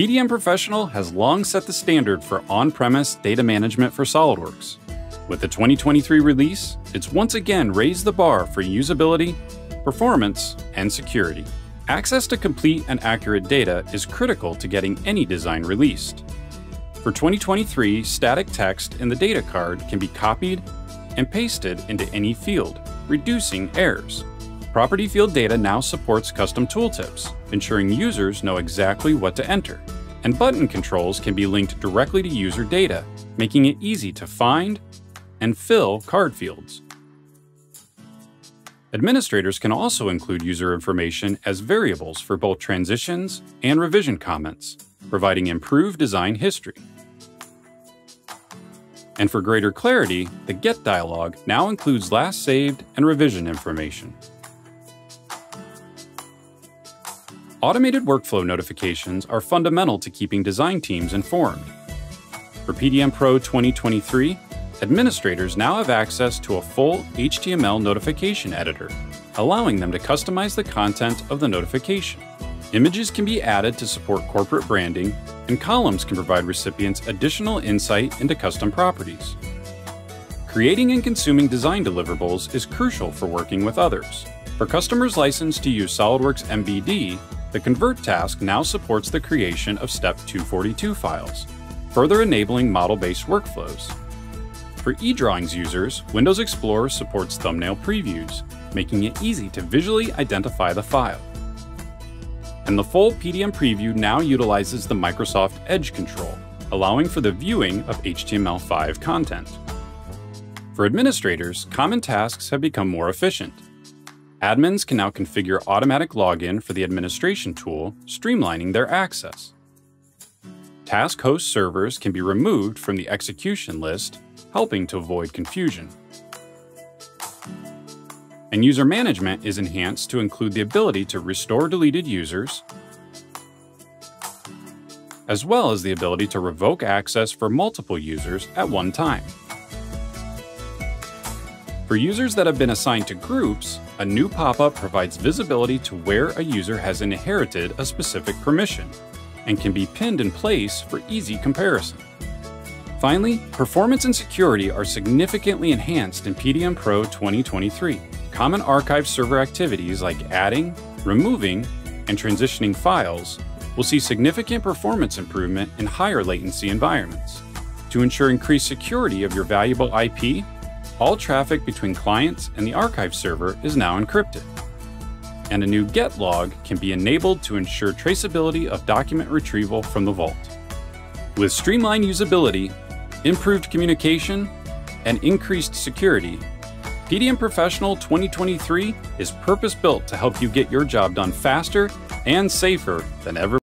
PDM Professional has long set the standard for on-premise data management for SOLIDWORKS. With the 2023 release, it's once again raised the bar for usability, performance, and security. Access to complete and accurate data is critical to getting any design released. For 2023, static text in the data card can be copied and pasted into any field, reducing errors. Property field data now supports custom tooltips, ensuring users know exactly what to enter. And button controls can be linked directly to user data, making it easy to find and fill card fields. Administrators can also include user information as variables for both transitions and revision comments, providing improved design history. And for greater clarity, the Get dialog now includes last saved and revision information. Automated workflow notifications are fundamental to keeping design teams informed. For PDM Pro 2023, administrators now have access to a full HTML notification editor, allowing them to customize the content of the notification. Images can be added to support corporate branding, and columns can provide recipients additional insight into custom properties. Creating and consuming design deliverables is crucial for working with others. For customers licensed to use SOLIDWORKS MBD, the Convert task now supports the creation of STEP 242 files, further enabling model-based workflows. For eDrawings users, Windows Explorer supports thumbnail previews, making it easy to visually identify the file. And the full PDM preview now utilizes the Microsoft Edge control, allowing for the viewing of HTML5 content. For administrators, common tasks have become more efficient. Admins can now configure automatic login for the administration tool, streamlining their access. Task host servers can be removed from the execution list, helping to avoid confusion. And user management is enhanced to include the ability to restore deleted users, as well as the ability to revoke access for multiple users at one time. For users that have been assigned to groups, a new pop-up provides visibility to where a user has inherited a specific permission and can be pinned in place for easy comparison. Finally, performance and security are significantly enhanced in PDM Pro 2023. Common archive server activities like adding, removing, and transitioning files will see significant performance improvement in higher latency environments. To ensure increased security of your valuable IP, all traffic between clients and the archive server is now encrypted. And a new Get log can be enabled to ensure traceability of document retrieval from the vault. With streamlined usability, improved communication, and increased security, PDM Professional 2023 is purpose-built to help you get your job done faster and safer than ever